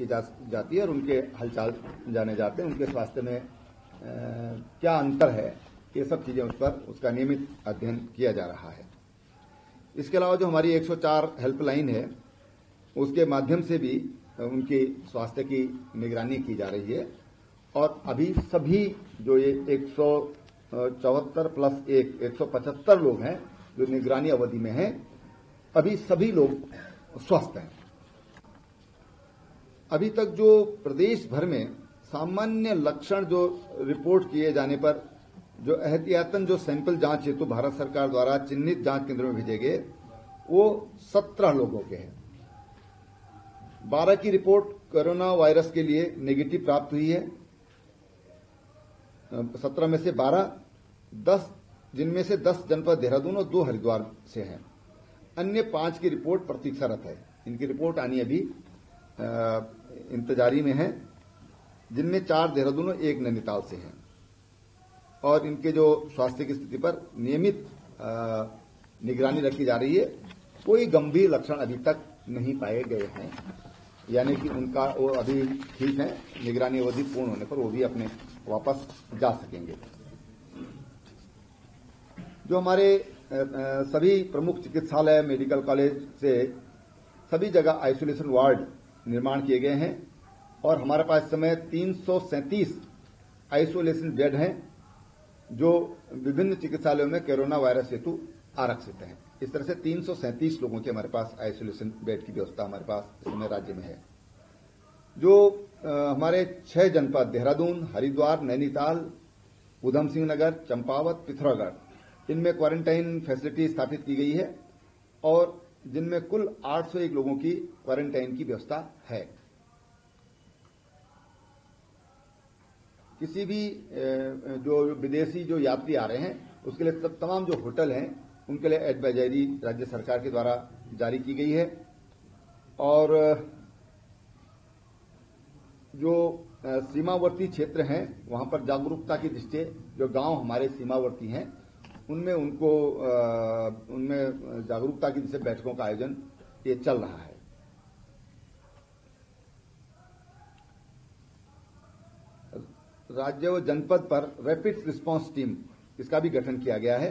की जाती है और उनके हलचाल जाने जाते हैं, उनके स्वास्थ्य में क्या अंतर है, ये सब चीजें उस पर उसका नियमित अध्ययन किया जा रहा है। इसके अलावा जो हमारी 104 हेल्पलाइन है उसके माध्यम से भी उनकी स्वास्थ्य की निगरानी की जा रही है और अभी सभी जो ये 174+1 175 लोग हैं जो निगरानी अवधि में हैं, अभी सभी लोग स्वस्थ हैं। अभी तक जो प्रदेश भर में सामान्य लक्षण जो रिपोर्ट किए जाने पर जो एहतियातन जो सैंपल जांच हेतु भारत सरकार द्वारा चिन्हित जांच केंद्रों में भेजे गए वो 17 लोगों के हैं। 12 की रिपोर्ट कोरोना वायरस के लिए नेगेटिव प्राप्त हुई है, 17 में से 12, 10 जिनमें से 10 जनपद देहरादून और 2 हरिद्वार से हैं। अन्य 5 की रिपोर्ट प्रतीक्षारत है, इनकी रिपोर्ट आनी अभी इंतजारी में है, जिनमें 4 देहरादून और 1 नैनीताल से हैं और इनके जो स्वास्थ्य की स्थिति पर नियमित निगरानी रखी जा रही है। कोई गंभीर लक्षण अभी तक नहीं पाए गए हैं, यानी कि उनका वो अभी ठीक है, निगरानी अवधि पूर्ण होने पर वो भी अपने वापस जा सकेंगे। जो हमारे सभी प्रमुख चिकित्सालय मेडिकल कॉलेज से सभी जगह आइसोलेशन वार्ड निर्माण किए गए हैं और हमारे पास इस समय 337 आइसोलेशन बेड हैं जो विभिन्न चिकित्सालयों में कोरोना वायरस हेतु आरक्षित हैं। इस तरह से 337 लोगों के हमारे पास आइसोलेशन बेड की व्यवस्था हमारे पास इस समय राज्य में है। जो हमारे 6 जनपद देहरादून, हरिद्वार, नैनीताल, उधम सिंह नगर, चंपावत, पिथौरागढ़, इनमें क्वारंटाइन फैसिलिटी स्थापित की गई है और जिनमें कुल 801 लोगों की क्वारंटाइन की व्यवस्था है। किसी भी जो विदेशी जो यात्री आ रहे हैं उसके लिए तमाम जो होटल हैं उनके लिए एडवाइजरी राज्य सरकार के द्वारा जारी की गई है और जो सीमावर्ती क्षेत्र हैं वहां पर जागरूकता की दृष्टि से जो गांव हमारे सीमावर्ती हैं उनमें जागरूकता की दृष्टि से बैठकों का आयोजन ये चल रहा है। राज्य व जनपद पर रैपिड रिस्पांस टीम इसका भी गठन किया गया है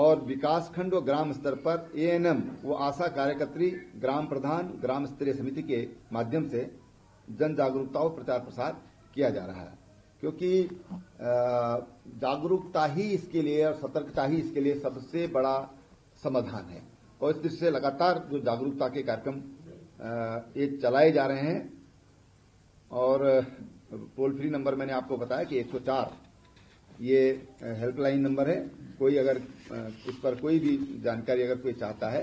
और विकासखंड व ग्राम स्तर पर एएनएम व आशा कार्यकर्त्री, ग्राम प्रधान, ग्राम स्तरीय समिति के माध्यम से जन जागरूकता और प्रचार प्रसार किया जा रहा है, क्योंकि जागरूकता ही इसके लिए और सतर्कता ही इसके लिए सबसे बड़ा समाधान है और इस दृष्टि से लगातार जो जागरूकता के कार्यक्रम ये चलाए जा रहे हैं और टोल फ्री नंबर मैंने आपको बताया कि 104 ये हेल्पलाइन नंबर है। कोई अगर इस पर कोई भी जानकारी अगर कोई चाहता है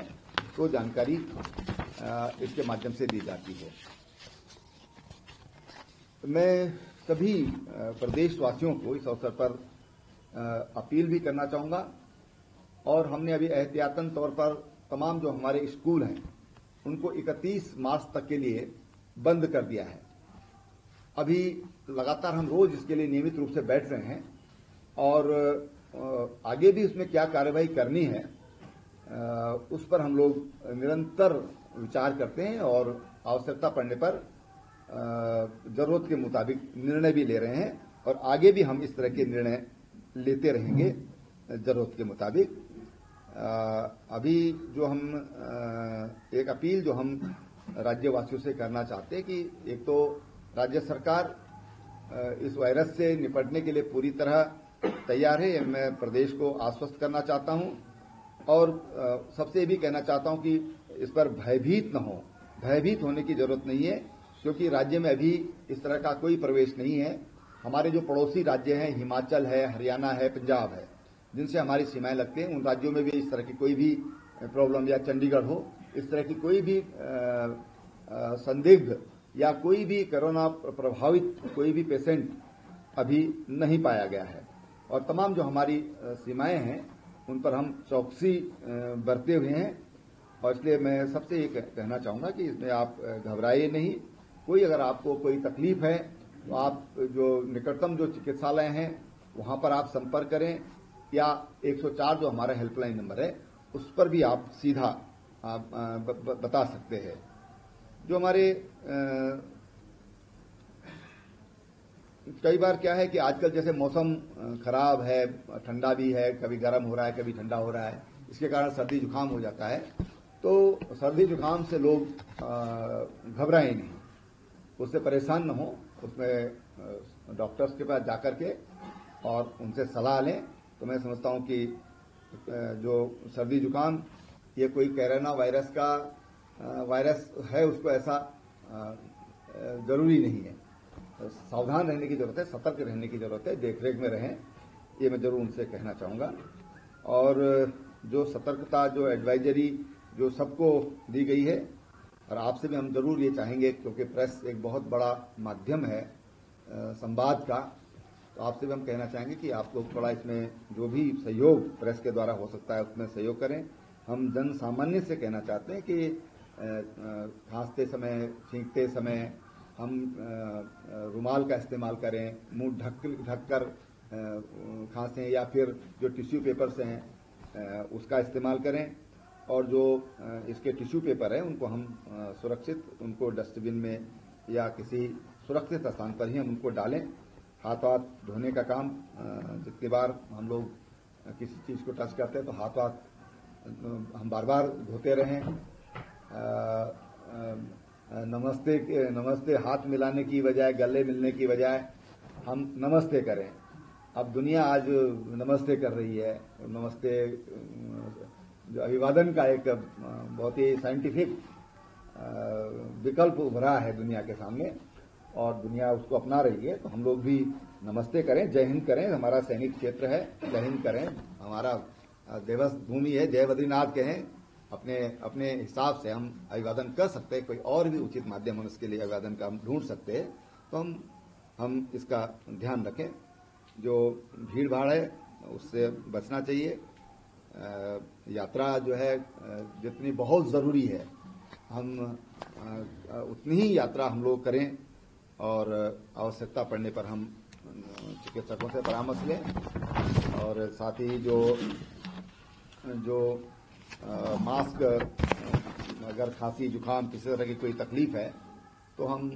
तो जानकारी इसके माध्यम से दी जाती है। मैं सभी प्रदेशवासियों को इस अवसर पर अपील भी करना चाहूंगा और हमने अभी एहतियातन तौर पर तमाम जो हमारे स्कूल हैं उनको 31 मार्च तक के लिए बंद कर दिया है। अभी लगातार हम रोज इसके लिए नियमित रूप से बैठ रहे हैं और आगे भी उसमें क्या कार्यवाही करनी है उस पर हम लोग निरंतर विचार करते हैं और आवश्यकता पड़ने पर जरूरत के मुताबिक निर्णय भी ले रहे हैं और आगे भी हम इस तरह के निर्णय लेते रहेंगे जरूरत के मुताबिक। अभी जो हम एक अपील जो हम राज्यवासियों से करना चाहते हैं कि एक तो राज्य सरकार इस वायरस से निपटने के लिए पूरी तरह तैयार है, मैं प्रदेश को आश्वस्त करना चाहता हूं और सबसे ये भी कहना चाहता हूं कि इस पर भयभीत न हो, भयभीत होने की जरूरत नहीं है क्योंकि राज्य में अभी इस तरह का कोई प्रवेश नहीं है। हमारे जो पड़ोसी राज्य हैं हिमाचल है, हरियाणा है, पंजाब है, जिनसे हमारी सीमाएं लगती हैं, उन राज्यों में भी इस तरह की कोई भी प्रॉब्लम या चंडीगढ़ हो इस तरह की कोई भी संदिग्ध या कोई भी कोरोना प्रभावित कोई भी पेशेंट अभी नहीं पाया गया है और तमाम जो हमारी सीमाएं हैं उन पर हम चौकसी बरते हुए हैं और इसलिए मैं सबसे ये कहना चाहूंगा कि इसमें आप घबराइए नहीं। कोई अगर आपको कोई तकलीफ है तो आप जो निकटतम जो चिकित्सालय हैं वहां पर आप संपर्क करें या 104 जो हमारा हेल्पलाइन नंबर है उस पर भी आप सीधा बता सकते हैं। जो हमारे कई बार क्या है कि आजकल जैसे मौसम खराब है, ठंडा भी है, कभी गर्म हो रहा है कभी ठंडा हो रहा है, इसके कारण सर्दी जुकाम हो जाता है। तो सर्दी जुकाम से लोग घबराएं नहीं, उससे परेशान न हो, उसमें डॉक्टर्स के पास जाकर के और उनसे सलाह लें। तो मैं समझता हूं कि जो सर्दी जुकाम ये कोई कोरोना वायरस का वायरस है उसको ऐसा जरूरी नहीं है। सावधान रहने की जरूरत है, सतर्क रहने की जरूरत है, देखरेख में रहें, ये मैं जरूर उनसे कहना चाहूंगा। और जो सतर्कता जो एडवाइजरी जो सबको दी गई है, और आपसे भी हम जरूर ये चाहेंगे क्योंकि प्रेस एक बहुत बड़ा माध्यम है संवाद का, तो आपसे भी हम कहना चाहेंगे कि आप लोग थोड़ा इसमें जो भी सहयोग प्रेस के द्वारा हो सकता है उसमें सहयोग करें। हम जन सामान्य से कहना चाहते हैं कि खांसते समय, छींकते समय हम रुमाल का इस्तेमाल करें, मुंह ढक कर खांसें, या फिर जो टिश्यू पेपर्स हैं उसका इस्तेमाल करें, और जो इसके टिश्यू पेपर हैं उनको हम सुरक्षित उनको डस्टबिन में या किसी सुरक्षित स्थान पर ही हम उनको डालें। हाथ धोने का काम जितनी बार हम लोग किसी चीज़ को टच करते हैं तो हाथ हम बार बार धोते रहें। नमस्ते हाथ मिलाने की बजाय, गले मिलने की बजाय हम नमस्ते करें। अब दुनिया आज नमस्ते कर रही है, नमस्ते जो अभिवादन का एक बहुत ही साइंटिफिक विकल्प उभरा है दुनिया के सामने और दुनिया उसको अपना रही है, तो हम लोग भी नमस्ते करें, जय हिंद करें। हमारा सैनिक क्षेत्र है, जय हिंद करें, हमारा देवस भूमि है, जय बद्रीनाथ कहें। अपने अपने हिसाब से हम अभिवादन कर सकते हैं, कोई और भी उचित माध्यम हम इसके लिए अभिवादन का हम ढूंढ सकते हैं, तो हम इसका ध्यान रखें। जो भीड़ भाड़ है उससे बचना चाहिए। यात्रा जो है जितनी बहुत ज़रूरी है हम उतनी ही यात्रा हम लोग करें और आवश्यकता पड़ने पर हम चिकित्सकों से परामर्श लें, और साथ ही जो मास्क, अगर खांसी जुकाम किसी तरह की कोई तकलीफ है तो हम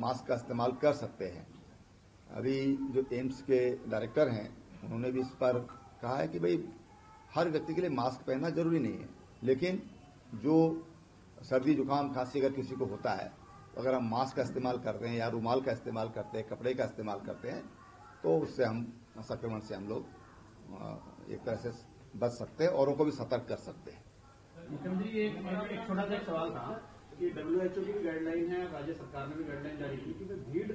मास्क का इस्तेमाल कर सकते हैं। अभी जो एम्स के डायरेक्टर हैं उन्होंने भी इस पर कहा है कि भाई हर व्यक्ति के लिए मास्क पहनना जरूरी नहीं है, लेकिन जो सर्दी जुकाम खांसी अगर किसी को होता है तो अगर हम मास्क का इस्तेमाल करते हैं या रुमाल का इस्तेमाल करते हैं, कपड़े का इस्तेमाल करते हैं, तो उससे हम संक्रमण से हम लोग एक तरह से बच सकते हैं, औरों को भी सतर्क कर सकते हैं। एक छोटा सा सवाल था कि WHO की गाइडलाइन है, राज्य सरकार ने भी गाइडलाइन जारी की कि भीड़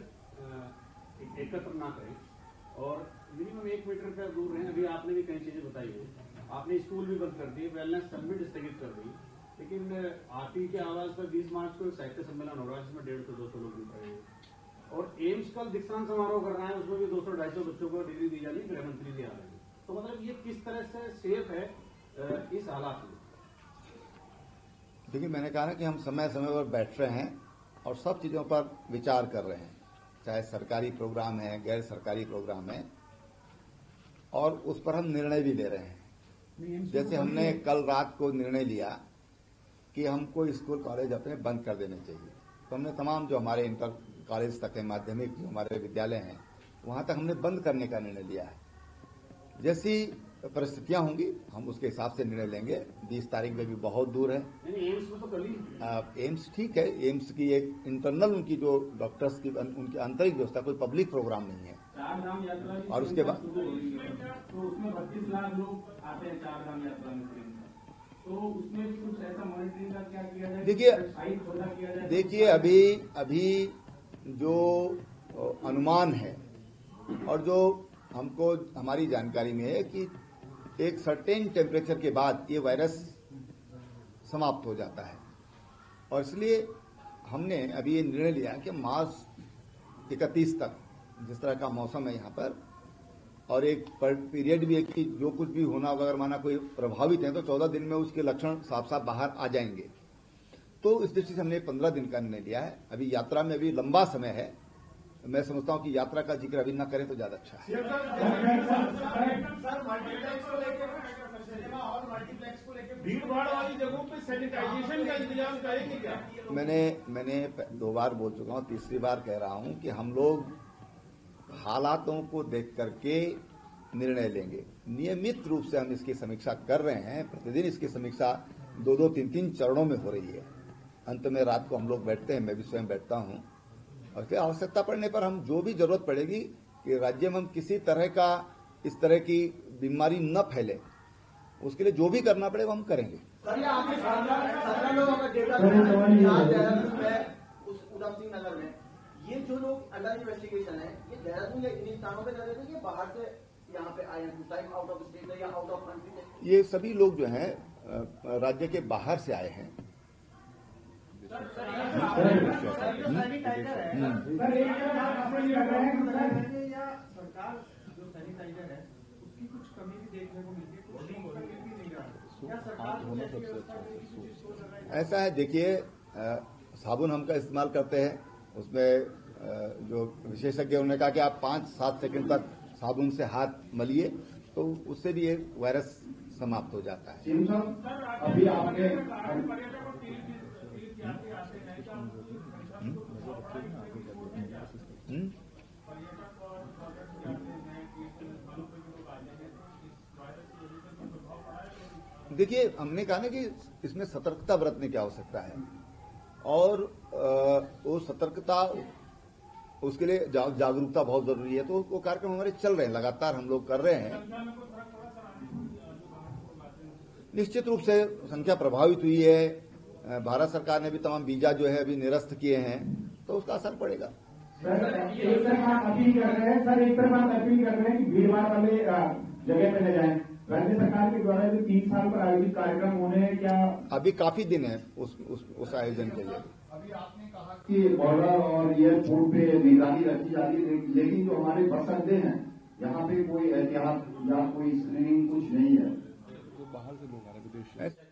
एकत्र ना करें और मिनिमम 1 मीटर का दूर रहें। अभी आपने भी कई चीजें बताई हो, आपने स्कूल भी बंद कर दिए, वेलनेस सबमिट स्थगित कर दी, लेकिन आरपी के आवाज पर 20 मार्च को साहित्य सम्मेलन हो रहा है जिसमें 150 से 200 लोग जुट रहे हैं, और एम्स का दीक्षांत समारोह कर रहा है उसमें भी 200-250 बच्चों को डिग्री दी जा रही है, गृह मंत्री जी आ रहे हैं, तो मतलब ये किस तरह से सेफ है इस हालात में? देखिए मैंने कहा ना कि हम समय समय पर बैठ रहे हैं और सब चीज़ों पर विचार कर रहे हैं, चाहे सरकारी प्रोग्राम है, गैर सरकारी प्रोग्राम है, और उस पर हम निर्णय भी ले रहे हैं। जैसे हमने कल रात को निर्णय लिया कि हमको स्कूल कॉलेज अपने बंद कर देने चाहिए, तो हमने तमाम जो हमारे इंटर कॉलेज तक है, माध्यमिक जो हमारे विद्यालय हैं वहाँ तक हमने बंद करने का निर्णय लिया है। जैसी परिस्थितियां होंगी हम उसके हिसाब से निर्णय लेंगे। 20 तारीख में भी बहुत दूर है एम्स में, तो कल एम्स ठीक है, एम्स की एक इंटरनल उनकी जो डॉक्टर्स की उनकी आंतरिक व्यवस्था, कोई पब्लिक प्रोग्राम नहीं है, और उसके बाद तो उसमें 32 लाख लोग आते हैं 4 धाम यात्रा में, तो उसमें भी कुछ ऐसा मॉनिटरिंग का क्या किया जाए? देखिए अभी जो अनुमान है और जो हमको हमारी जानकारी में है कि एक सर्टेन टेम्परेचर के बाद ये वायरस समाप्त हो जाता है, और इसलिए हमने अभी ये निर्णय लिया कि मार्च 31 तक जिस तरह का मौसम है यहाँ पर, और एक पीरियड भी है कि जो कुछ भी होना होगा, अगर माना कोई प्रभावित है तो 14 दिन में उसके लक्षण साफ साफ बाहर आ जाएंगे, तो इस दृष्टि से हमने 15 दिन का निर्णय लिया है। अभी यात्रा में अभी लंबा समय है, मैं समझता हूं कि यात्रा का जिक्र अभी न करें तो ज्यादा अच्छा है। सिनेमा हॉल मल्टीप्लेक्स को लेकर भीड़ भाड़ वाली जगहों पे सैनिटाइजेशन का इंतजाम करेंगे क्या? मैंने 2 बार बोल चुका हूँ, तीसरी बार कह रहा हूँ कि हम लोग हालातों को देख करके निर्णय लेंगे। नियमित रूप से हम इसकी समीक्षा कर रहे हैं, प्रतिदिन इसकी समीक्षा 2-2, 3-3 चरणों में हो रही है। अंत में रात को हम लोग बैठते हैं, मैं भी स्वयं बैठता हूँ, और फिर आवश्यकता पड़ने पर हम जो भी जरूरत पड़ेगी कि राज्य में हम किसी तरह का इस तरह की बीमारी न फैले, उसके लिए जो भी करना पड़े वो हम करेंगे। ये जो लोग अंडर इन्वेस्टिगेशन है, ये देहरादून या इन स्थानों पर लगे थे, ये बाहर से यहाँ पे आए हैं, आउट ऑफ स्टेट है या आउट ऑफ कंट्री है? ये सभी लोग जो हैं राज्य के बाहर से आए हैं। सरकार जो सैनिटाइजर है उसकी कुछ कमी भी देखने को मिलती है। ऐसा है, देखिए, साबुन हम का इस्तेमाल करते हैं, उसमें जो विशेषज्ञ उन्होंने कहा कि आप 5-7 सेकंड तक साबुन से हाथ मलिए तो उससे भी ये वायरस समाप्त हो जाता है। अभी आपने देखिए, हमने कहा ना कि इसमें सतर्कता बरतने की आवश्यकता है और वो सतर्कता, उसके लिए जागरूकता बहुत जरूरी है। तो वो कार्यक्रम हमारे चल रहे हैं, लगातार हम लोग कर रहे हैं। निश्चित रूप से संख्या प्रभावित हुई है। भारत सरकार ने भी तमाम वीजा जो है अभी निरस्त किए हैं, तो उसका असर पड़ेगा। सर, एक बार अपील कर रहे हैं कि भीड़ भाड़ वाले जगह पर न जाएं। राज्य सरकार के द्वारा जो 3 साल पर आयोजित कार्यक्रम होने हैं, क्या अभी काफी दिन है उस आयोजन के लिए? अभी आपने कहा कि बॉर्डर और एयरपोर्ट पे निगरानी रखी जा रही है, लेकिन जो हमारे बस अड्डे हैं यहाँ पे कोई एहतियात या कोई स्क्रीनिंग कुछ नहीं है। बाहर से लोग आ रहे हैं, विदेश